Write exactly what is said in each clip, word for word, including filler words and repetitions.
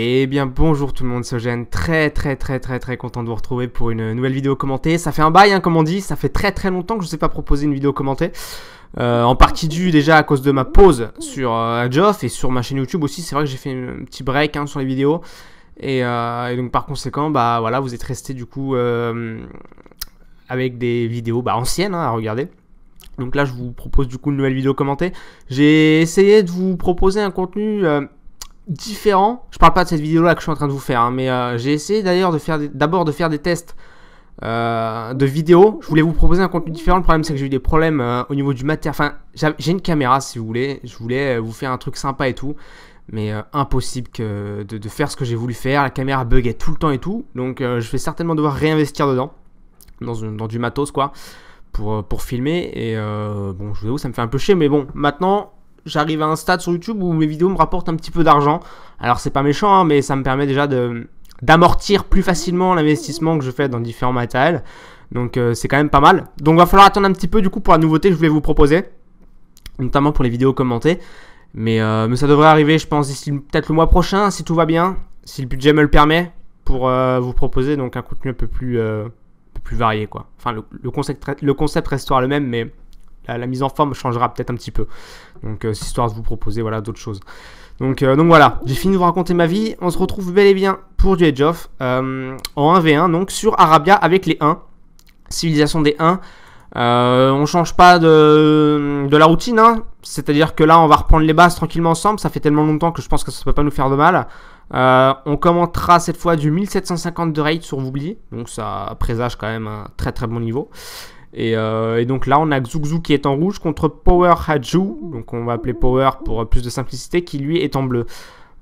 Et eh bien bonjour tout le monde, c'est Eugène, très très très très très content de vous retrouver pour une nouvelle vidéo commentée. Ça fait un bail hein, comme on dit, ça fait très très longtemps que je ne sais pas proposer une vidéo commentée. Euh, en partie due déjà à cause de ma pause sur euh, Adjoff et sur ma chaîne YouTube aussi. C'est vrai que j'ai fait un petit break hein, sur les vidéos. Et, euh, et donc par conséquent, bah voilà, vous êtes restés du coup euh, avec des vidéos bah, anciennes hein, à regarder. Donc là je vous propose du coup une nouvelle vidéo commentée. J'ai essayé de vous proposer un contenu... Euh, différent, je parle pas de cette vidéo là que je suis en train de vous faire, hein, mais euh, j'ai essayé d'ailleurs de faire d'abord de faire des tests euh, de vidéos. Je voulais vous proposer un contenu différent. Le problème c'est que j'ai eu des problèmes euh, au niveau du matériel. Enfin, j'ai une caméra si vous voulez. Je voulais vous faire un truc sympa et tout, mais euh, impossible que de, de faire ce que j'ai voulu faire. La caméra buguait tout le temps et tout, donc euh, je vais certainement devoir réinvestir dedans, dans, dans du matos quoi, pour pour filmer. Et euh, bon, je vous avoue, ça me fait un peu chier, mais bon, maintenant. J'arrive à un stade sur YouTube où mes vidéos me rapportent un petit peu d'argent. Alors c'est pas méchant, hein, mais ça me permet déjà de d'amortir plus facilement l'investissement que je fais dans différents matériels. Donc euh, c'est quand même pas mal. Donc va falloir attendre un petit peu du coup pour la nouveauté que je voulais vous proposer, notamment pour les vidéos commentées. Mais, euh, mais ça devrait arriver, je pense, d'ici peut-être le mois prochain, si tout va bien, si le budget me le permet, pour euh, vous proposer donc un contenu un peu plus, euh, un peu plus varié, quoi. Enfin le, le concept le concept restera le même, mais la mise en forme changera peut-être un petit peu. Donc euh, c'est histoire de vous proposer voilà, d'autres choses. Donc, euh, donc voilà, j'ai fini de vous raconter ma vie. On se retrouve bel et bien pour du Age of euh, en un v un, donc sur Arabia avec les Huns. Civilisation des Huns. Euh, on change pas de, de la routine. Hein. C'est-à-dire que là, on va reprendre les bases tranquillement ensemble. Ça fait tellement longtemps que je pense que ça ne peut pas nous faire de mal. Euh, on commentera cette fois du mille sept cent cinquante de raid sur Voobly. Donc ça présage quand même un très très bon niveau. Et, euh, et donc là on a Gzoukzou qui est en rouge contre Power Hajou, donc on va appeler Power pour plus de simplicité, qui lui est en bleu.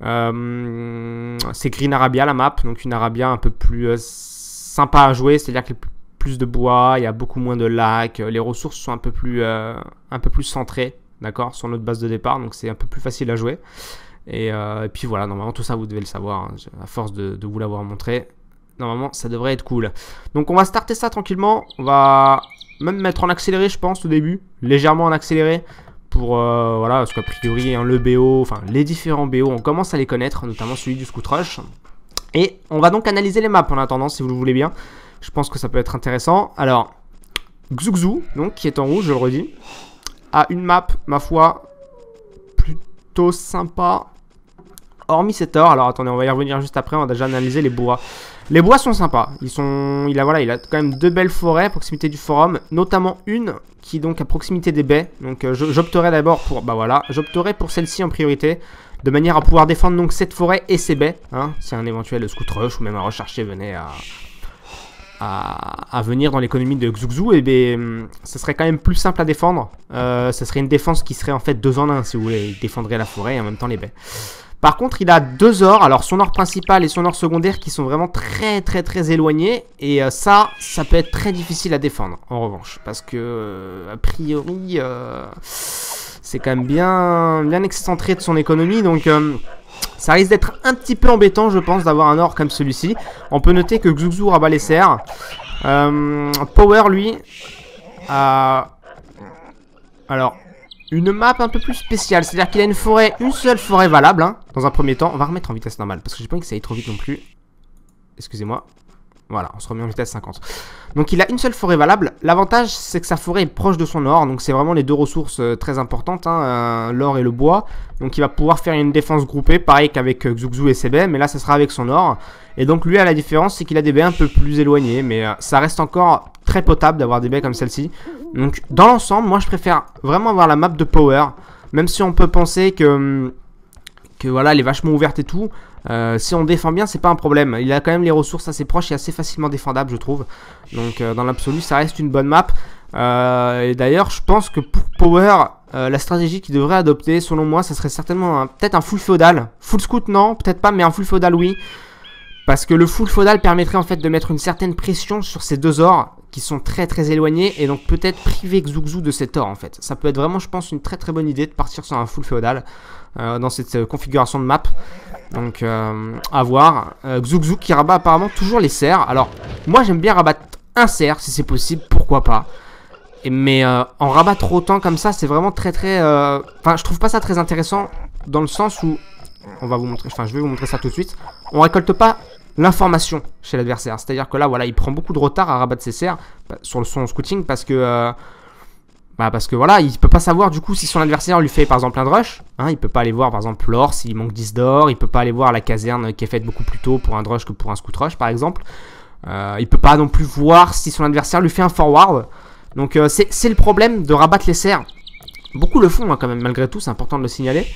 euh, C'est Green Arabia la map, donc une Arabia un peu plus euh, sympa à jouer, c'est à dire qu'il y a plus de bois, il y a beaucoup moins de lacs, les ressources sont un peu plus, euh, un peu plus centrées, d'accord, sur notre base de départ, donc c'est un peu plus facile à jouer. Et, euh, et puis voilà, normalement tout ça vous devez le savoir, hein, à force de, de vous l'avoir montré. Normalement ça devrait être cool. Donc on va starter ça tranquillement. On va même mettre en accéléré je pense au début. Légèrement en accéléré. Pour euh, voilà, parce qu'a priori hein, le B O, enfin les différents B O, on commence à les connaître. Notamment celui du Scoot Rush. Et on va donc analyser les maps en attendant si vous le voulez bien. Je pense que ça peut être intéressant. Alors Gzoukzou donc qui est en rouge, je le redis, a une map ma foi plutôt sympa. Hormis cet or. Alors attendez, on va y revenir juste après. On a déjà analysé les bois. Les bois sont sympas, ils sont, il a, voilà, il a quand même deux belles forêts à proximité du forum, notamment une qui est donc à proximité des baies. Donc euh, j'opterai d'abord pour, bah voilà, j'opterai pour celle-ci en priorité, de manière à pouvoir défendre donc cette forêt et ses baies, hein, si un éventuel Scoot Rush ou même un Rush Archer venait à, à, à venir dans l'économie de Gzoukzou, et bien ce serait quand même plus simple à défendre, euh, ça serait une défense qui serait en fait deux en un si vous voulez, il défendrait la forêt et en même temps les baies. Par contre il a deux ors, alors son or principal et son or secondaire qui sont vraiment très très très éloignés. Et euh, ça, ça peut être très difficile à défendre en revanche. Parce que euh, a priori euh, c'est quand même bien, bien excentré de son économie. Donc euh, ça risque d'être un petit peu embêtant je pense d'avoir un or comme celui-ci. On peut noter que Gzoukzou rabat les serres. euh, Power lui a... Alors... une map un peu plus spéciale, c'est-à-dire qu'il a une forêt, une seule forêt valable, hein, dans un premier temps. On va remettre en vitesse normale, parce que j'ai pas envie que ça aille trop vite non plus. Excusez-moi. Voilà, on se remet en vitesse cinquante. Donc il a une seule forêt valable. L'avantage, c'est que sa forêt est proche de son or, donc c'est vraiment les deux ressources euh, très importantes, hein, euh, l'or et le bois. Donc il va pouvoir faire une défense groupée, pareil qu'avec euh, Gzoukzou et ses baies, mais là ça sera avec son or. Et donc lui, à la différence, c'est qu'il a des baies un peu plus éloignées, mais euh, ça reste encore... très potable d'avoir des baies comme celle-ci. Donc dans l'ensemble, moi je préfère vraiment avoir la map de Power. Même si on peut penser que, que voilà, elle est vachement ouverte et tout. Euh, si on défend bien, c'est pas un problème. Il a quand même les ressources assez proches et assez facilement défendables, je trouve. Donc euh, dans l'absolu, ça reste une bonne map. Euh, et d'ailleurs, je pense que pour Power, euh, la stratégie qu'il devrait adopter, selon moi, ça serait certainement peut-être un full feudal. Full scout, non, peut-être pas, mais un full feudal, oui. Parce que le full feudal permettrait en fait de mettre une certaine pression sur ces deux ors qui sont très très éloignés, et donc peut-être priver Gzoukzou de cet or en fait. Ça peut être vraiment je pense une très très bonne idée de partir sur un full feudal euh, dans cette euh, configuration de map. Donc euh, à voir. euh, Gzoukzou qui rabat apparemment toujours les cerfs. Alors moi j'aime bien rabattre un cerf si c'est possible, pourquoi pas. Et, mais euh, en rabattre autant comme ça c'est vraiment très très... Enfin euh, je trouve pas ça très intéressant dans le sens où on va vous montrer, enfin je vais vous montrer ça tout de suite. On récolte pas l'information chez l'adversaire. C'est-à-dire que là, voilà, il prend beaucoup de retard à rabattre ses serres sur son scouting parce que... Euh, bah parce que voilà, il peut pas savoir du coup si son adversaire lui fait par exemple un rush, hein, il peut pas aller voir par exemple l'or s'il manque dix d'or, il peut pas aller voir la caserne qui est faite beaucoup plus tôt pour un rush que pour un scout rush par exemple. Euh, il peut pas non plus voir si son adversaire lui fait un forward. Donc euh, c'est le problème de rabattre les serres. Beaucoup le font hein, quand même malgré tout, c'est important de le signaler.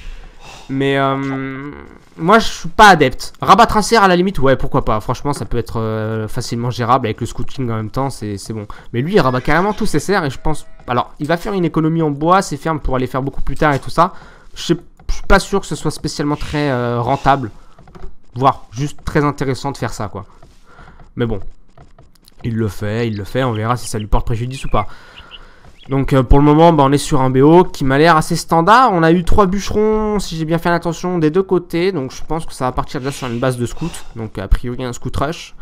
Mais euh, moi je suis pas adepte. Rabattre un cerf à la limite, ouais pourquoi pas. Franchement ça peut être euh, facilement gérable avec le scouting en même temps, c'est bon. Mais lui il rabat carrément tous ses cerfs et je pense... Alors il va faire une économie en bois, ses fermes pour aller faire beaucoup plus tard et tout ça. Je suis pas sûr que ce soit spécialement très euh, rentable. Voire juste très intéressant de faire ça quoi. Mais bon. Il le fait, il le fait, on verra si ça lui porte préjudice ou pas. Donc euh, pour le moment bah, on est sur un B O qui m'a l'air assez standard. On a eu trois bûcherons si j'ai bien fait l'attention des deux côtés. Donc je pense que ça va partir déjà sur une base de scout. Donc a priori un scout rush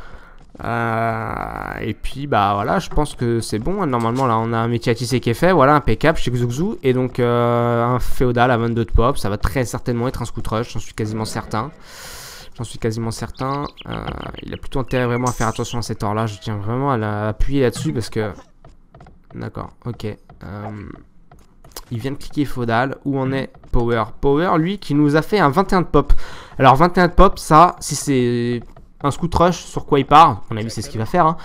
euh, et puis bah voilà je pense que c'est bon. Normalement là on a un métier à tisser qui est fait. Voilà, impeccable chez Gzoukzou. Et donc euh, un féodal à vingt-deux de pop. Ça va très certainement être un scout rush. J'en suis quasiment certain. J'en suis quasiment certain euh, Il a plutôt intérêt vraiment à faire attention à cet or là. Je tiens vraiment à l'appuyer là-dessus parce que... D'accord, ok. Euh, il vient de cliquer Faudal. Où en est Power? Power, lui, qui nous a fait un vingt et un de pop. Alors, vingt et un de pop, ça, si c'est un scout rush, sur quoi il part, on a vu c'est ce qu'il va faire. Hein.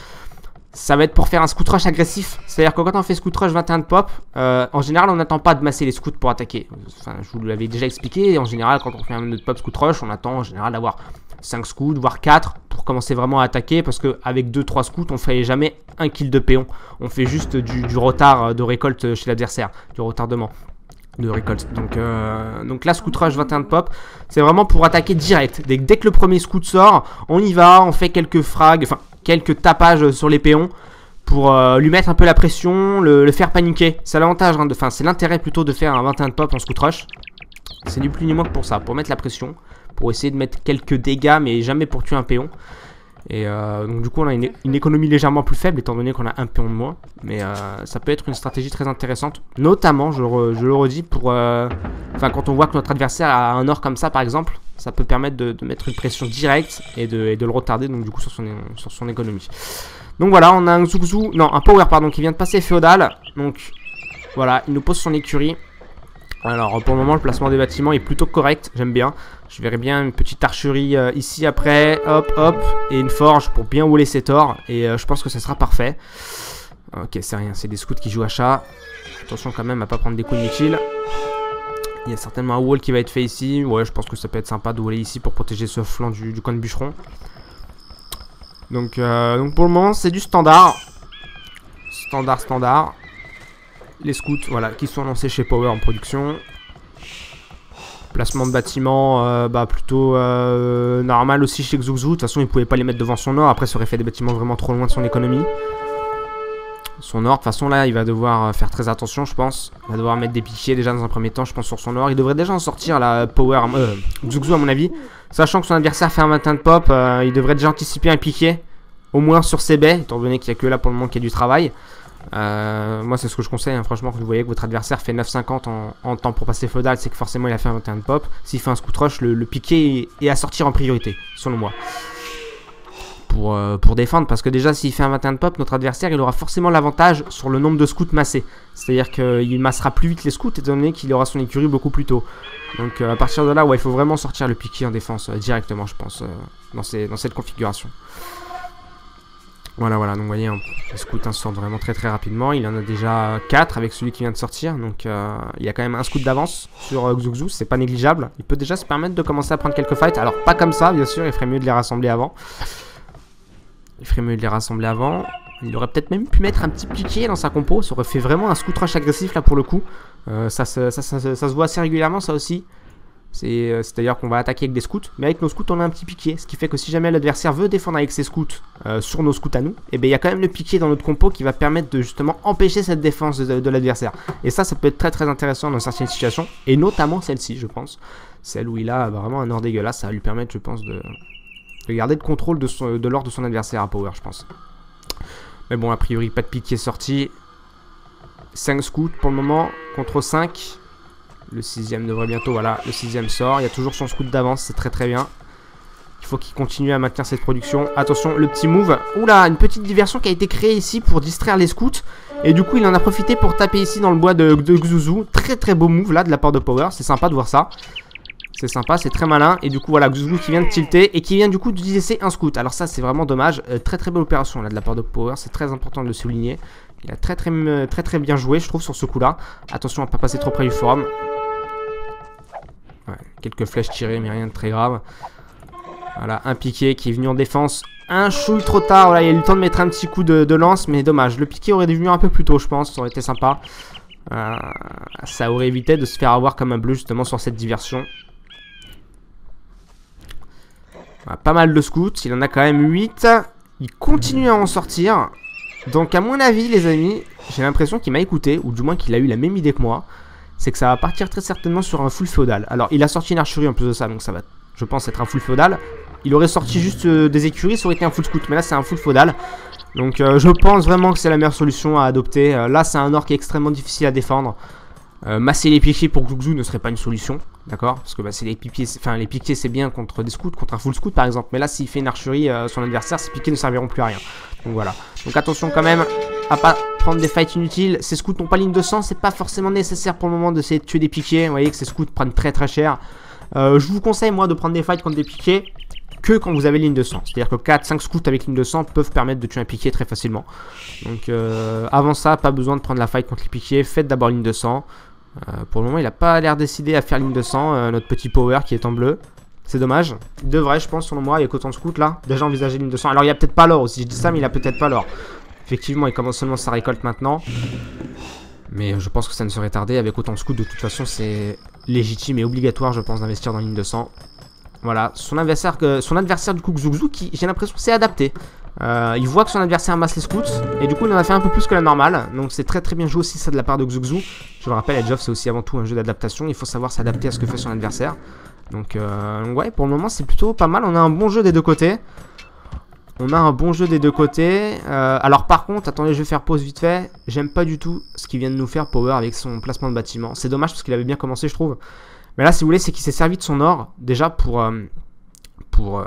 Ça va être pour faire un scout rush agressif. C'est-à-dire que quand on fait scout rush vingt et un de pop, euh, en général, on n'attend pas de masser les scouts pour attaquer. Enfin, je vous l'avais déjà expliqué. En général, quand on fait un vingt-deux de pop scout rush, on attend en général d'avoir cinq scouts, voire quatre, pour commencer vraiment à attaquer. Parce qu'avec deux trois scouts, on ne fait jamais un kill de péon. On fait juste du, du retard de récolte chez l'adversaire, du retardement de récolte. Donc, euh, donc là, scout rush vingt et un de pop, c'est vraiment pour attaquer direct. Dès, dès que le premier scout sort, on y va, on fait quelques frags, enfin quelques tapages sur les péons pour euh, lui mettre un peu la pression, le, le faire paniquer. C'est l'avantage, hein, enfin c'est l'intérêt plutôt de faire un vingt et un de pop en scout rush. C'est ni plus ni moins que pour ça, pour mettre la pression, pour essayer de mettre quelques dégâts mais jamais pour tuer un péon. Et euh, donc du coup on a une, une économie légèrement plus faible étant donné qu'on a un péon de moins. Mais euh, ça peut être une stratégie très intéressante. Notamment, je, re, je le redis, pour euh, enfin quand on voit que notre adversaire a un or comme ça par exemple, ça peut permettre de, de mettre une pression directe et de, et de le retarder donc du coup sur son, sur son économie. Donc voilà, on a un Gzoukzou, non un Power pardon, qui vient de passer féodal. Donc voilà, il nous pose son écurie. Alors pour le moment le placement des bâtiments est plutôt correct, j'aime bien. Je verrai bien une petite archerie euh, ici après, hop hop, et une forge pour bien houler cet or. Et euh, je pense que ça sera parfait. Ok c'est rien, c'est des scouts qui jouent à chat. Attention quand même à pas prendre des coups inutiles. Il y a certainement un wall qui va être fait ici. Ouais je pense que ça peut être sympa de houler ici pour protéger ce flanc du, du coin de bûcheron. Donc, euh, donc pour le moment c'est du standard. Standard standard. Les scouts, voilà, qui sont lancés chez Power en production. Placement de bâtiments, euh, bah plutôt euh, normal aussi chez Gzoukzou. De toute façon, il ne pouvait pas les mettre devant son or. Après, ça aurait fait des bâtiments vraiment trop loin de son économie. Son or, de toute façon, là, il va devoir faire très attention, je pense. Il va devoir mettre des piquets déjà dans un premier temps, je pense, sur son or. Il devrait déjà en sortir, là, Power, euh, Gzoukzou, à mon avis. Sachant que son adversaire fait un vingt et un de pop, euh, il devrait déjà anticiper un piquet. Au moins sur ses baies, étant donné qu'il n'y a que là pour le moment qu'il y a du travail. Euh, moi c'est ce que je conseille hein. Franchement quand vous voyez que votre adversaire fait neuf cinquante en, en temps pour passer feudal, c'est que forcément il a fait un vingt et un de pop. S'il fait un scout rush, le, le piqué est, est à sortir en priorité selon moi pour, euh, pour défendre. Parce que déjà s'il fait un vingt et un de pop, notre adversaire il aura forcément l'avantage sur le nombre de scouts massés. C'est à dire qu'il massera plus vite les scouts étant donné qu'il aura son écurie beaucoup plus tôt. Donc euh, à partir de là ouais, il faut vraiment sortir le piqué en défense euh, directement je pense euh, dans, ces, dans cette configuration. Voilà, voilà, donc vous voyez, hein, les scouts hein, sortent vraiment très très rapidement. Il en a déjà quatre avec celui qui vient de sortir. Donc euh, il y a quand même un scout d'avance sur euh, Gzoukzou, c'est pas négligeable. Il peut déjà se permettre de commencer à prendre quelques fights. Alors pas comme ça, bien sûr, il ferait mieux de les rassembler avant. Il ferait mieux de les rassembler avant. Il aurait peut-être même pu mettre un petit piqué dans sa compo. Ça aurait fait vraiment un scout rush agressif là pour le coup. Euh, ça, ça, ça, ça, ça, ça se voit assez régulièrement ça aussi. C'est-à-dire qu'on va attaquer avec des scouts, mais avec nos scouts on a un petit piqué. Ce qui fait que si jamais l'adversaire veut défendre avec ses scouts euh, sur nos scouts à nous, et bien il y a quand même le piqué dans notre compo qui va permettre de justement empêcher cette défense de, de l'adversaire. Et ça, ça peut être très très intéressant dans certaines situations, et notamment celle-ci je pense. Celle où il a bah, vraiment un or dégueulasse, ça va lui permettre je pense de, de garder le contrôle de, son, de l'or de son adversaire à Power je pense. Mais bon, a priori pas de piqué sorti. cinq scouts pour le moment, contre cinq. Le sixième devrait bientôt, voilà, le sixième sort. Il y a toujours son scout d'avance, c'est très très bien. Il faut qu'il continue à maintenir cette production. Attention, le petit move. Oula, une petite diversion qui a été créée ici pour distraire les scouts. Et du coup, il en a profité pour taper ici dans le bois de, de Gzoukzou. Très très beau move là de la part de Power. C'est sympa de voir ça. C'est sympa, c'est très malin. Et du coup, voilà, Gzoukzou qui vient de tilter et qui vient du coup de laisser un scout. Alors ça, c'est vraiment dommage. Euh, très très belle opération là de la part de Power. C'est très important de le souligner. Il a très très, très très très bien joué, je trouve, sur ce coup-là. Attention à ne pas passer trop près du forum. Ouais, quelques flèches tirées, mais rien de très grave. Voilà, un piqué qui est venu en défense. Un chouille trop tard, voilà, il a eu le temps de mettre un petit coup de, de lance, mais dommage. Le piqué aurait dû venir un peu plus tôt, je pense, ça aurait été sympa. Euh, ça aurait évité de se faire avoir comme un bleu, justement, sur cette diversion. Voilà, pas mal de scouts, il en a quand même huit. Il continue à en sortir. Donc, à mon avis, les amis, j'ai l'impression qu'il m'a écouté, ou du moins qu'il a eu la même idée que moi. C'est que ça va partir très certainement sur un full féodal. Alors, il a sorti une archerie en plus de ça, donc ça va, je pense, être un full féodal. Il aurait sorti juste euh, des écuries, ça aurait été un full scout. Mais là, c'est un full féodal. Donc, euh, je pense vraiment que c'est la meilleure solution à adopter. Euh, là, c'est un or qui est extrêmement difficile à défendre. Euh, masser les piquets pour Gzoukzou ne serait pas une solution. D'accord? Parce que masser les piquets, enfin, les piquets, c'est bien contre des scouts, contre un full scout par exemple. Mais là, s'il fait une archerie, euh, son adversaire, ses piquets ne serviront plus à rien. Donc voilà. Donc, attention quand même à pas prendre des fights inutiles. Ces scouts n'ont pas ligne de sang. C'est pas forcément nécessaire pour le moment d'essayer de tuer des piquets. Vous voyez que ces scouts prennent très très cher. Euh, je vous conseille, moi, de prendre des fights contre des piquets que quand vous avez ligne de sang. C'est-à-dire que quatre cinq scouts avec ligne de sang peuvent permettre de tuer un piqué très facilement. Donc euh, avant ça, pas besoin de prendre la fight contre les piquets. Faites d'abord ligne de sang. Euh, pour le moment, il n'a pas l'air décidé à faire ligne de sang. Euh, notre petit Power qui est en bleu. C'est dommage. Il devrait, je pense, selon moi, il y a qu'autant de scouts là. Déjà envisager ligne de sang. Alors il n'y a peut-être pas l'or aussi. Je dis ça, mais il a peut-être pas l'or. Effectivement, il commence seulement sa récolte maintenant. Mais je pense que ça ne serait tardé. Avec autant de scouts, de toute façon, c'est légitime et obligatoire, je pense, d'investir dans ligne de sang. Voilà, son adversaire, son adversaire du coup Gzoukzou, qui j'ai l'impression s'est adapté. Euh, il voit que son adversaire masse les scouts et du coup il en a fait un peu plus que la normale. Donc c'est très très bien joué aussi ça de la part de Gzoukzou. Je le rappelle, Adjoff c'est aussi avant tout un jeu d'adaptation. Il faut savoir s'adapter à ce que fait son adversaire. Donc euh, ouais, pour le moment c'est plutôt pas mal. On a un bon jeu des deux côtés. On a un bon jeu des deux côtés. Euh, alors par contre, attendez, je vais faire pause vite fait. J'aime pas du tout ce qu'il vient de nous faire Power avec son placement de bâtiment. C'est dommage parce qu'il avait bien commencé, je trouve. Mais là, si vous voulez, c'est qu'il s'est servi de son or, déjà, pour, euh, pour, euh,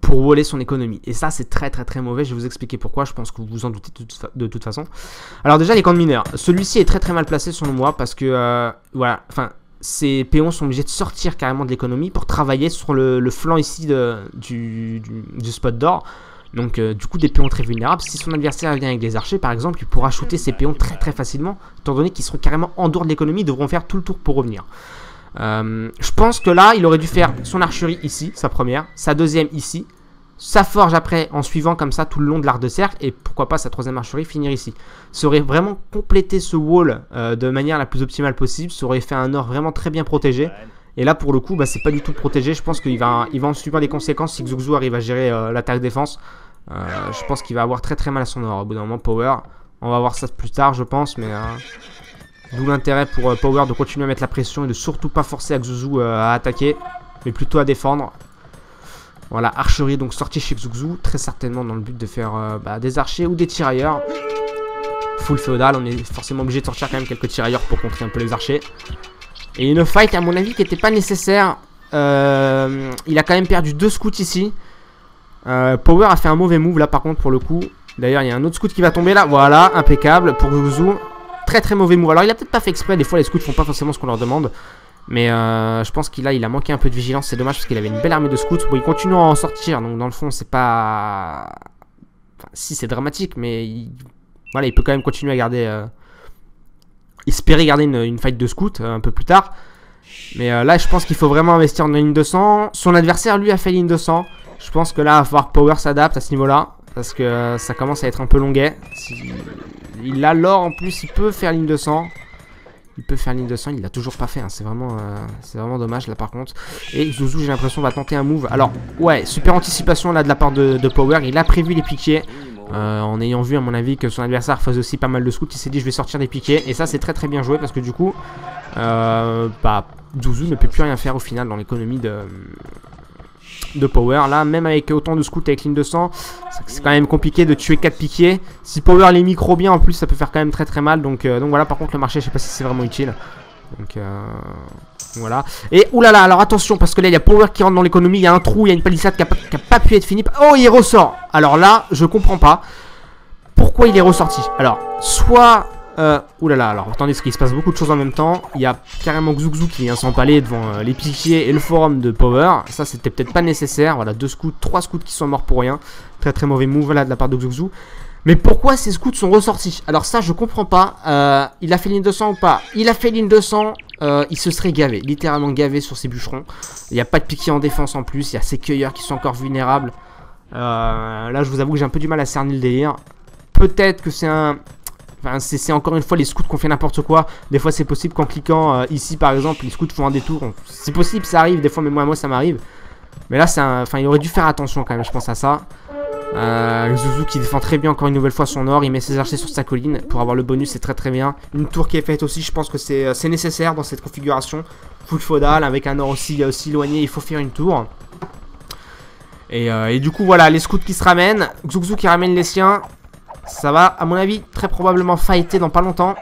pour voler son économie. Et ça, c'est très, très, très mauvais. Je vais vous expliquer pourquoi. Je pense que vous vous en doutez de toute, fa de toute façon. Alors déjà, les camps de mineurs. Celui-ci est très, très mal placé, selon moi, parce que, euh, voilà, enfin, ces péons sont obligés de sortir carrément de l'économie pour travailler sur le, le flanc ici de, du, du, du spot d'or. Donc euh, du coup des péons très vulnérables. Si son adversaire vient avec des archers par exemple, il pourra shooter ses péons très très facilement, étant donné qu'ils seront carrément en dehors de l'économie. Ils devront faire tout le tour pour revenir. euh, Je pense que là il aurait dû faire son archerie ici, sa première, sa deuxième ici, sa forge après en suivant comme ça tout le long de l'arc de cercle, et pourquoi pas sa troisième archerie finir ici. Ça aurait vraiment complété ce wall euh, de manière la plus optimale possible. Ça aurait fait un or vraiment très bien protégé. Et là pour le coup bah, c'est pas du tout protégé. Je pense qu'il va, il va en subir des conséquences si Gzoukzou arrive à gérer euh, l'attaque défense. euh, Je pense qu'il va avoir très très mal à son or au bout d'un moment Power. On va voir ça plus tard je pense, mais euh, d'où l'intérêt pour euh, Power de continuer à mettre la pression et de surtout pas forcer à Gzoukzou euh, à attaquer, mais plutôt à défendre. Voilà, archerie donc sortie chez Gzoukzou, très certainement dans le but de faire euh, bah, des archers ou des tirailleurs. Full féodal, on est forcément obligé de sortir quand même quelques tirailleurs pour contrer un peu les archers. Et une fight à mon avis qui n'était pas nécessaire. euh, Il a quand même perdu deux scouts ici. euh, Power a fait un mauvais move là par contre pour le coup. D'ailleurs il y a un autre scout qui va tomber là. Voilà, impeccable pour Gzoukzou. Très très mauvais move. Alors il a peut-être pas fait exprès. Des fois les scouts font pas forcément ce qu'on leur demande. Mais euh, je pense qu'il a, il a manqué un peu de vigilance. C'est dommage parce qu'il avait une belle armée de scouts. Bon, il continue à en sortir. Donc dans le fond c'est pas... Enfin, si c'est dramatique mais il... Voilà, il peut quand même continuer à garder... Euh... espérer garder une, une fight de scout euh, un peu plus tard. Mais euh, là je pense qu'il faut vraiment investir en ligne de sang. Son adversaire lui a fait ligne de sang. Je pense que là il va falloir que Power s'adapte à ce niveau là, parce que euh, ça commence à être un peu longuet. Si... Il a l'or en plus, il peut faire ligne de sang. Il peut faire ligne de sang, il l'a toujours pas fait hein. C'est vraiment, euh, c'est vraiment dommage là par contre. Et Gzoukzou j'ai l'impression va tenter un move. Alors ouais, super anticipation là de la part de, de Power. Il a prévu les piquets. Euh, en ayant vu à mon avis que son adversaire faisait aussi pas mal de scouts, il s'est dit je vais sortir des piquets. Et ça c'est très très bien joué parce que du coup euh, bah, Gzoukzou ne peut plus rien faire au final dans l'économie de, de Power. Là même avec autant de scouts avec ligne de sang, c'est quand même compliqué de tuer quatre piquets. Si Power les micro bien en plus ça peut faire quand même très très mal. Donc, euh, donc voilà, par contre le marché je sais pas si c'est vraiment utile. Donc euh, voilà. Et oulala, alors attention, parce que là il y a Power qui rentre dans l'économie. Il y a un trou, il y a une palissade qui a, qui a pas pu être finie. Oh, il ressort. Alors là je comprends pas pourquoi il est ressorti. Alors soit euh, oulala, alors attendez, parce qu'il se passe beaucoup de choses en même temps. Il y a carrément Gzoukzou qui vient s'empaler devant euh, les piquiers et le forum de Power. Ça c'était peut-être pas nécessaire. Voilà, deux scouts, trois scouts qui sont morts pour rien. Très très mauvais move là de la part de Gzoukzou. Mais pourquoi ces scouts sont ressortis? Alors ça je comprends pas. euh, Il a fait ligne deux cents ou pas? Il a fait ligne deux cents. euh, Il se serait gavé, littéralement gavé sur ses bûcherons. Il n'y a pas de piqué en défense en plus. Il y a ces cueilleurs qui sont encore vulnérables. euh, Là je vous avoue que j'ai un peu du mal à cerner le délire. Peut-être que c'est un... Enfin, c'est encore une fois les scouts qui ont fait n'importe quoi. Des fois c'est possible qu'en cliquant euh, ici par exemple, les scouts font un détour. On... C'est possible, ça arrive, des fois, mais moi, moi ça m'arrive. Mais là c'est un... Enfin il aurait dû faire attention quand même, je pense à ça. Euh, Gzoukzou qui défend très bien encore une nouvelle fois son or. Il met ses archers sur sa colline pour avoir le bonus, c'est très très bien. Une tour qui est faite aussi, je pense que c'est nécessaire dans cette configuration. Full faudal avec un or aussi, aussi éloigné, il faut faire une tour. Et, euh, et du coup voilà, les scouts qui se ramènent, Gzoukzou qui ramène les siens. Ça va à mon avis très probablement fighter dans pas longtemps.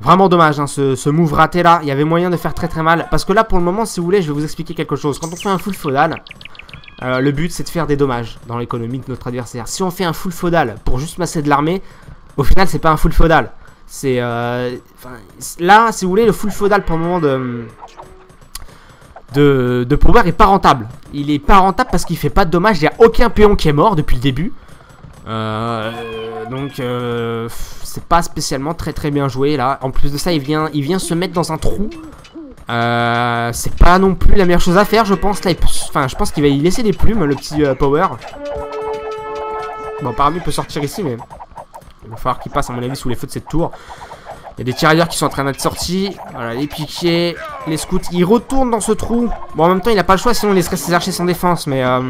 Vraiment dommage hein, ce, ce move raté là. Il y avait moyen de faire très très mal. Parce que là pour le moment, si vous voulez, je vais vous expliquer quelque chose. Quand on fait un full feudal, euh, le but c'est de faire des dommages dans l'économie de notre adversaire. Si on fait un full feudal pour juste masser de l'armée, au final c'est pas un full feudal. C'est euh, là si vous voulez, le full feudal pour le moment de De, de Power est pas rentable. Il est pas rentable parce qu'il fait pas de dommages. Il n'y a aucun péon qui est mort depuis le début. Euh, donc euh, c'est pas spécialement très très bien joué là. En plus de ça il vient, il vient se mettre dans un trou. euh, C'est pas non plus la meilleure chose à faire je pense là. Enfin je pense qu'il va y laisser des plumes le petit euh, Power. Bon apparemment il peut sortir ici, mais il va falloir qu'il passe à mon avis sous les feux de cette tour. Il y a des tirailleurs qui sont en train d'être sortis. Voilà les piquiers, les scouts, ils retournent dans ce trou. Bon en même temps il a pas le choix, sinon il laisserait ses archers sans défense. Mais euh...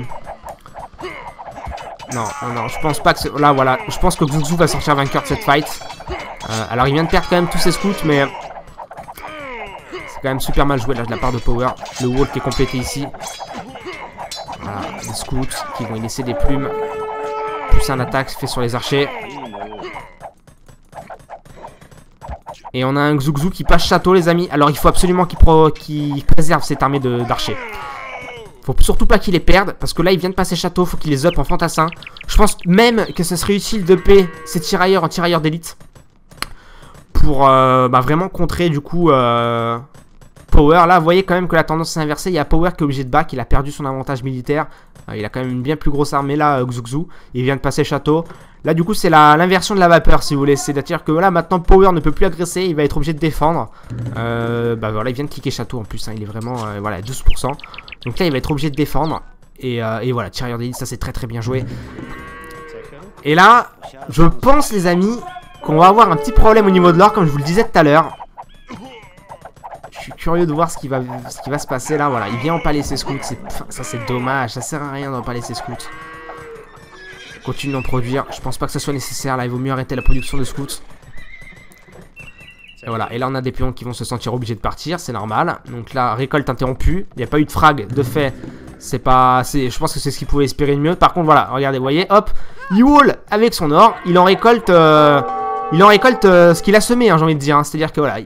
non, non, non, je pense pas que... Là, voilà, je pense que Gzoukzou va sortir vainqueur de cette fight. Euh, alors, il vient de perdre quand même tous ses scouts, mais... C'est quand même super mal joué, là, de la part de Power. Le wall qui est complété ici. Voilà, les scouts qui vont y laisser des plumes. Plus un attaque fait sur les archers. Et on a un Gzoukzou qui passe château, les amis. Alors, il faut absolument qu'il pro... qu'il préserve cette armée d'archers. Faut surtout pas qu'ils les perdent, parce que là ils viennent passer château, faut qu'ils les up en fantassin. Je pense même que ce serait utile de payer ces tirailleurs en tirailleurs d'élite pour euh, bah, vraiment contrer du coup euh, Power. Là vous voyez quand même que la tendance s'est inversée, il y a Power qui est obligé de back, il a perdu son avantage militaire. euh, Il a quand même une bien plus grosse armée là, euh, Gzoukzou. Il vient de passer château. Là du coup c'est l'inversion de la vapeur si vous voulez. C'est-à-dire que là maintenant Power ne peut plus agresser, il va être obligé de défendre. euh, Bah voilà, il vient de cliquer château en plus hein, il est vraiment euh, voilà douze pour cent. Donc là il va être obligé de défendre. Et, euh, et voilà, tirailleurs d'élite, ça c'est très très bien joué. Et là je pense les amis qu'on va avoir un petit problème au niveau de l'or, comme je vous le disais tout à l'heure. Je suis curieux de voir ce qui va, ce qui va se passer là. Voilà, il vient empaler ses scouts. Ça c'est dommage, ça sert à rien d'empaler ses scouts. Continue d'en produire, je pense pas que ce soit nécessaire là. Il vaut mieux arrêter la production de scouts. Et voilà, et là on a des pions qui vont se sentir obligés de partir, c'est normal. Donc là, récolte interrompue, il n'y a pas eu de frag, de fait, c'est pas... Je pense que c'est ce qu'il pouvait espérer de mieux. Par contre, voilà, regardez, vous voyez, hop, il wall avec son or, il en récolte euh, il en récolte euh, ce qu'il a semé, hein, j'ai envie de dire. Hein. C'est-à-dire que voilà,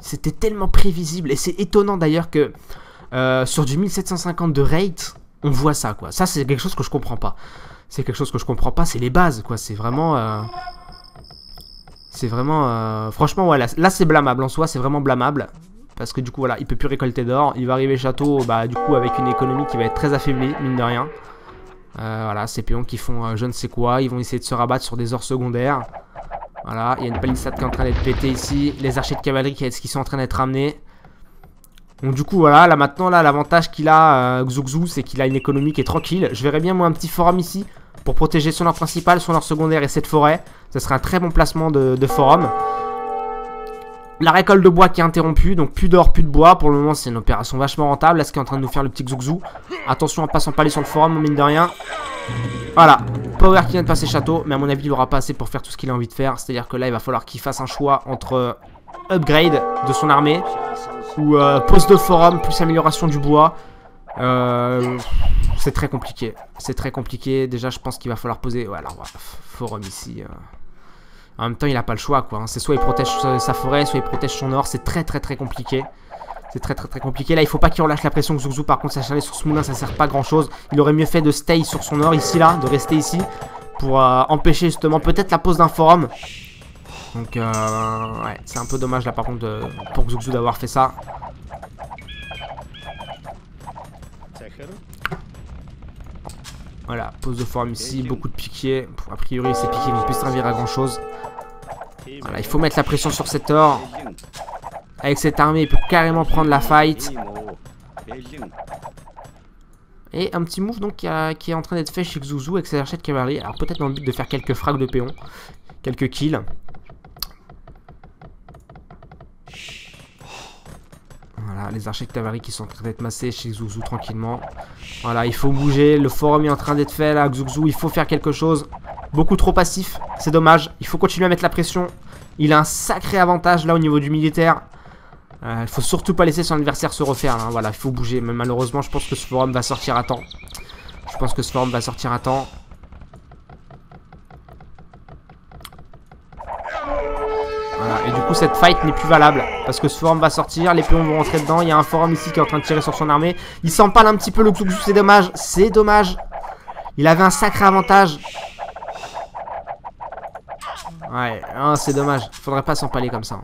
c'était tellement prévisible, et c'est étonnant d'ailleurs que euh, sur du mille sept cent cinquante de rate, on voit ça, quoi. Ça, c'est quelque chose que je comprends pas. C'est quelque chose que je comprends pas, c'est les bases, quoi, c'est vraiment... Euh... C'est vraiment... Euh, franchement, ouais, là, là c'est blâmable en soi, c'est vraiment blâmable. Parce que du coup, voilà, il peut plus récolter d'or. Il va arriver château, bah du coup, avec une économie qui va être très affaiblie, mine de rien. Euh, voilà, ces pions qui font euh, je ne sais quoi. Ils vont essayer de se rabattre sur des ors secondaires. Voilà, il y a une palissade qui est en train d'être pétée ici. Les archers de cavalerie qui, qui sont en train d'être ramenés. Donc du coup, voilà, là maintenant, là, l'avantage qu'il a, euh, Gzoukzou, c'est qu'il a une économie qui est tranquille. Je verrais bien, moi, un petit forum ici pour protéger son or principal, son or secondaire et cette forêt. Ce serait un très bon placement de, de forum. La récolte de bois qui est interrompue, donc plus d'or, plus de bois. Pour le moment, c'est une opération vachement rentable. Là, ce qu'est en train de nous faire le petit Gzoukzou. Attention, on passe en palais sur le forum, on mine de rien. Voilà, Power qui vient de passer château, mais à mon avis, il n'aura pas assez pour faire tout ce qu'il a envie de faire. C'est-à-dire que là, il va falloir qu'il fasse un choix entre upgrade de son armée ou euh, poste de forum plus amélioration du bois. Euh, c'est très compliqué. C'est très compliqué. Déjà, je pense qu'il va falloir poser. Ouais, alors, voilà, forum ici. Euh... En même temps, il n'a pas le choix, quoi. C'est soit il protège sa forêt, soit il protège son or. C'est très, très, très compliqué. C'est très, très, très compliqué. Là, il faut pas qu'il relâche la pression. Gzoukzou, par contre, s'acharner sur ce moulin, ça sert pas grand-chose. Il aurait mieux fait de stay sur son or ici, là, de rester ici pour euh, empêcher justement peut-être la pose d'un forum. Donc, euh, ouais, c'est un peu dommage là, par contre, de, pour Gzoukzou d'avoir fait ça. Voilà, pose de forme ici, beaucoup de piquets. A priori, ces piquets vont plus servir à grand chose. Voilà, il faut mettre la pression sur cet or. Avec cette armée, il peut carrément prendre la fight. Et un petit move donc qui, a, qui est en train d'être fait chez Gzoukzou avec sa archette de cavalerie. Alors, peut-être dans le but de faire quelques frags de péon, quelques kills. Voilà, les archers de cavalerie qui sont en train d'être massés chez Gzoukzou tranquillement. Voilà, il faut bouger. Le forum est en train d'être fait là, Gzoukzou. Il faut faire quelque chose. Beaucoup trop passif. C'est dommage. Il faut continuer à mettre la pression. Il a un sacré avantage là au niveau du militaire. Il euh, faut surtout pas laisser son adversaire se refaire. Là. Voilà, il faut bouger. Mais malheureusement, je pense que ce forum va sortir à temps. Je pense que ce forum va sortir à temps. Voilà, et du coup cette fight n'est plus valable parce que ce forum va sortir, les pions vont rentrer dedans. Il y a un forum ici qui est en train de tirer sur son armée. Il s'empale un petit peu le Gzoukzou, c'est dommage. C'est dommage. Il avait un sacré avantage. Ouais, hein, c'est dommage. Faudrait pas s'empaler comme ça.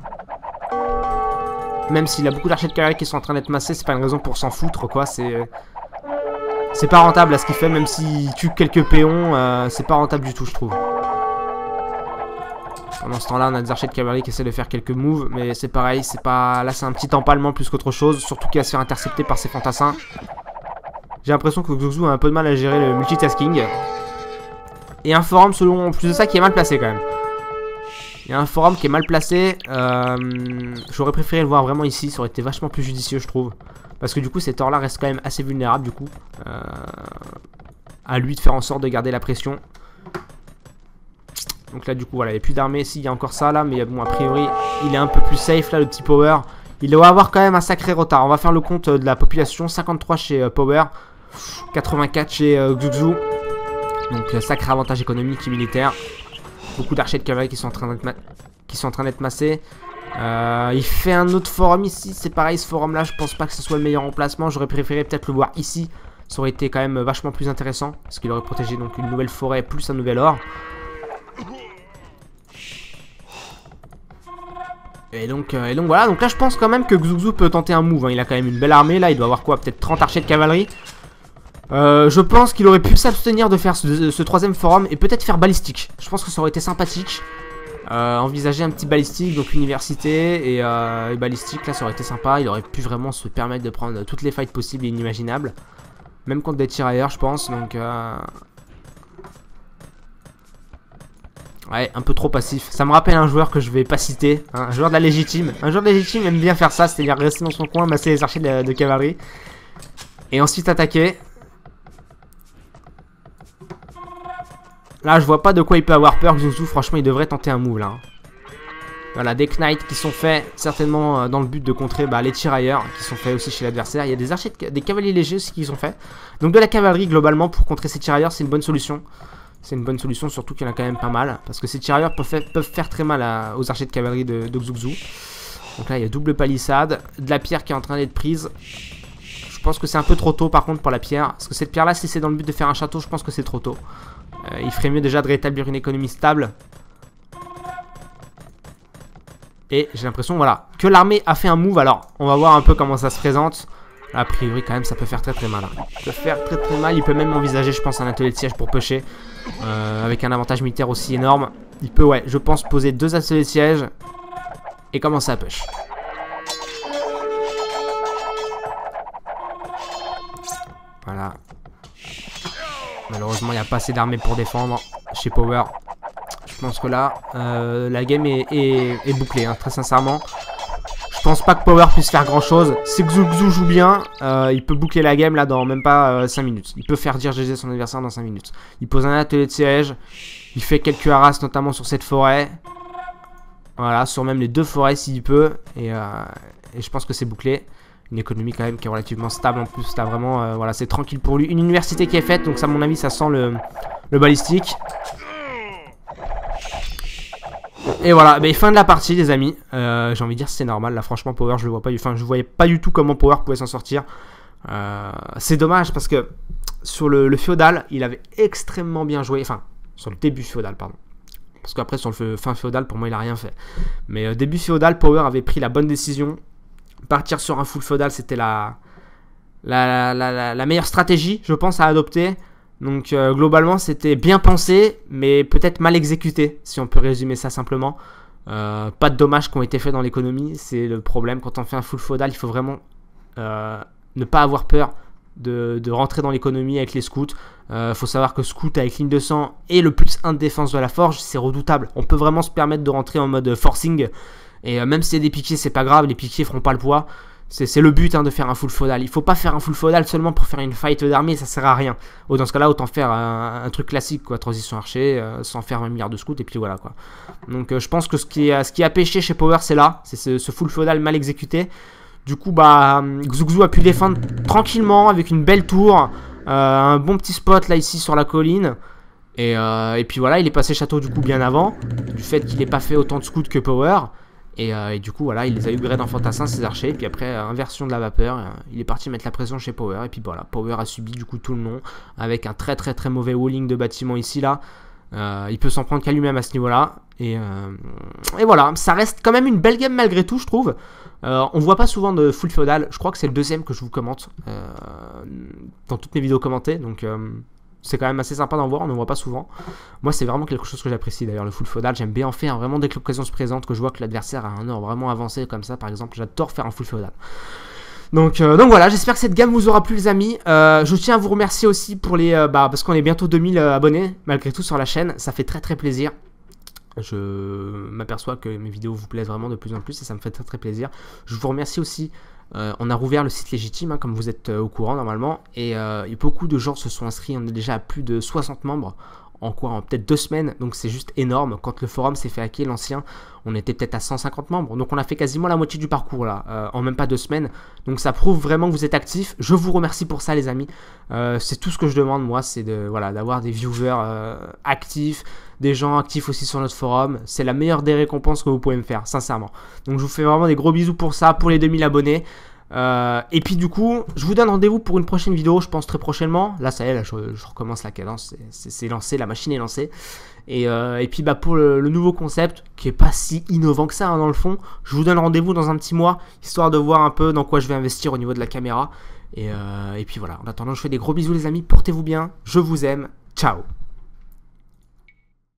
Même s'il a beaucoup d'archers de cavalerie qui sont en train d'être massés, c'est pas une raison pour s'en foutre quoi. C'est c'est pas rentable à ce qu'il fait, même s'il tue quelques péons, euh, c'est pas rentable du tout je trouve. Pendant ce temps-là, on a des archers de cavalerie qui essaient de faire quelques moves, mais c'est pareil, c'est pas. Là, c'est un petit empalement plus qu'autre chose, surtout qu'il va se faire intercepter par ses fantassins. J'ai l'impression que Gzoukzou a un peu de mal à gérer le multitasking. Et un forum, selon plus de ça, qui est mal placé quand même. Il y a un forum qui est mal placé. Euh... J'aurais préféré le voir vraiment ici, ça aurait été vachement plus judicieux, je trouve. Parce que du coup, cet or-là reste quand même assez vulnérable, du coup. Euh... À lui de faire en sorte de garder la pression. Donc là du coup voilà, il n'y a plus d'armée, si il y a encore ça là, mais bon a priori il est un peu plus safe là le petit Power. Il doit avoir quand même un sacré retard, on va faire le compte de la population, cinquante-trois chez euh, Power, quatre-vingt-quatre chez euh, Gzoukzou. Donc euh, sacré avantage économique et militaire. Beaucoup d'archers de cavalerie qui sont en train d'être ma... qui sont en train d'être massés. Euh, il fait un autre forum ici, c'est pareil ce forum là, je pense pas que ce soit le meilleur emplacement, j'aurais préféré peut-être le voir ici. Ça aurait été quand même vachement plus intéressant, parce qu'il aurait protégé donc une nouvelle forêt plus un nouvel or. Et donc, euh, et donc voilà, donc là je pense quand même que Gzoukzou peut tenter un move, hein. Il a quand même une belle armée là, il doit avoir quoi, peut-être trente archers de cavalerie. euh, Je pense qu'il aurait pu s'abstenir de faire ce, ce troisième forum et peut-être faire balistique. Je pense que ça aurait été sympathique. euh, Envisager un petit balistique, donc université et, euh, et balistique là ça aurait été sympa. Il aurait pu vraiment se permettre de prendre toutes les fights possibles et inimaginables. Même contre des tirailleurs je pense, donc euh... ouais, un peu trop passif. Ça me rappelle un joueur que je vais pas citer, hein, un joueur de la légitime. Un joueur de la légitime aime bien faire ça, c'est-à-dire rester dans son coin, masser les archers de, de cavalerie. Et ensuite attaquer. Là, je vois pas de quoi il peut avoir peur, Gzoukzou. Franchement, il devrait tenter un move, là. Hein. Voilà, des knights qui sont faits, certainement euh, dans le but de contrer bah, les tirailleurs, qui sont faits aussi chez l'adversaire. Il y a des archers, de, des cavaliers légers aussi qui sont faits. Donc de la cavalerie, globalement, pour contrer ces tirailleurs, c'est une bonne solution. C'est une bonne solution, surtout qu'il y en a quand même pas mal. Parce que ces tirailleurs peuvent faire, peuvent faire très mal à, aux archers de cavalerie de, de Gzoukzou. Donc là, il y a double palissade. De la pierre qui est en train d'être prise. Je pense que c'est un peu trop tôt par contre pour la pierre. Parce que cette pierre-là, si c'est dans le but de faire un château, je pense que c'est trop tôt. Euh, il ferait mieux déjà de rétablir une économie stable. Et j'ai l'impression, voilà, que l'armée a fait un move. Alors, on va voir un peu comment ça se présente. A priori quand même ça peut faire très très mal hein. Ça peut faire très très mal, il peut même envisager je pense un atelier de siège pour pêcher euh, avec un avantage militaire aussi énorme. Il peut ouais je pense poser deux ateliers de siège et commencer à pêcher. Voilà. Malheureusement il n'y a pas assez d'armées pour défendre chez Power. Je pense que là euh, la game est, est, est bouclée hein, très sincèrement. Je pense pas que Power puisse faire grand chose. Si Gzoukzou joue bien, euh, il peut boucler la game là dans même pas euh, cinq minutes. Il peut faire dire G G son adversaire dans cinq minutes. Il pose un atelier de siège. Il fait quelques harasses notamment sur cette forêt. Voilà, sur même les deux forêts s'il peut. Et, euh, et je pense que c'est bouclé. Une économie quand même qui est relativement stable en plus. Là vraiment, euh, voilà, c'est tranquille pour lui. Une université qui est faite, donc ça à mon avis ça sent le, le balistique. Et voilà, mais fin de la partie les amis. euh, J'ai envie de dire c'est normal là, franchement Power je le vois pas, enfin je voyais pas du tout comment Power pouvait s'en sortir. euh, C'est dommage parce que sur le, le féodal il avait extrêmement bien joué. Enfin sur le début féodal pardon, parce qu'après sur le fin féodal pour moi il a rien fait. Mais euh, début féodal Power avait pris la bonne décision. Partir sur un full féodal c'était la la, la, la la meilleure stratégie je pense à adopter. Donc euh, globalement c'était bien pensé mais peut-être mal exécuté si on peut résumer ça simplement. euh, Pas de dommages qui ont été faits dans l'économie, c'est le problème quand on fait un full féodal. Il faut vraiment euh, ne pas avoir peur de, de rentrer dans l'économie avec les scouts. euh, Faut savoir que scout avec ligne de sang et le plus un de défense de la forge c'est redoutable. On peut vraiment se permettre de rentrer en mode forcing. Et euh, même si il y a des piquiers c'est pas grave, les piquiers feront pas le poids. C'est le but hein, de faire un full feudal. Il faut pas faire un full feudal seulement pour faire une fight d'armée, ça sert à rien. Oh, dans ce cas là autant faire un, un truc classique quoi, transition archer, euh, sans faire un milliard de scouts et puis voilà quoi. Donc euh, je pense que ce qui, est, ce qui a pêché chez Power c'est là, c'est ce, ce full feudal mal exécuté. Du coup bah Gzoukzou a pu défendre tranquillement avec une belle tour, euh, un bon petit spot là ici sur la colline. Et, euh, et puis voilà il est passé château du coup bien avant, du fait qu'il n'ait pas fait autant de scouts que Power. Et, euh, et du coup voilà il les a upgrade en fantassin ces archers. Et puis après euh, inversion de la vapeur, euh, il est parti mettre la pression chez Power. Et puis voilà Power a subi du coup tout le long avec un très très très mauvais walling de bâtiment ici là. euh, Il peut s'en prendre qu'à lui-même à ce niveau là. Et, euh, et voilà ça reste quand même une belle game malgré tout je trouve. euh, On voit pas souvent de full feudal. Je crois que c'est le deuxième que je vous commente euh, dans toutes mes vidéos commentées. Donc euh, c'est quand même assez sympa d'en voir, on ne voit pas souvent. Moi c'est vraiment quelque chose que j'apprécie d'ailleurs le full feudal. J'aime bien en faire vraiment dès que l'occasion se présente, que je vois que l'adversaire a un or vraiment avancé comme ça par exemple. J'adore faire un full feudal. Donc, euh, donc voilà, j'espère que cette gamme vous aura plu les amis. euh, Je tiens à vous remercier aussi pour les, euh, bah, parce qu'on est bientôt deux mille euh, abonnés malgré tout sur la chaîne. Ça fait très très plaisir. Je m'aperçois que mes vidéos vous plaisent vraiment de plus en plus et ça me fait très très plaisir. Je vous remercie aussi. Euh, on a rouvert le site légitime hein, comme vous êtes euh, au courant normalement. Et, euh, et beaucoup de gens se sont inscrits. On est déjà à plus de soixante membres en quoi, en peut-être deux semaines. Donc c'est juste énorme. Quand le forum s'est fait hacker, l'ancien, on était peut-être à cent cinquante membres. Donc on a fait quasiment la moitié du parcours là euh, en même pas deux semaines. Donc ça prouve vraiment que vous êtes actifs. Je vous remercie pour ça les amis. euh, C'est tout ce que je demande moi. C'est de, voilà, d'avoir des viewers euh, actifs, des gens actifs aussi sur notre forum. C'est la meilleure des récompenses que vous pouvez me faire, sincèrement. Donc je vous fais vraiment des gros bisous pour ça, pour les deux mille abonnés. Euh, et puis du coup, je vous donne rendez-vous pour une prochaine vidéo, je pense très prochainement. Là ça y est, là, je, je recommence la cadence, c'est lancé, la machine est lancée. Et, euh, et puis bah, pour le, le nouveau concept, qui est pas si innovant que ça hein, dans le fond, je vous donne rendez-vous dans un petit mois, histoire de voir un peu dans quoi je vais investir au niveau de la caméra. Et, euh, et puis voilà, en attendant je vous fais des gros bisous les amis, portez-vous bien, je vous aime, ciao.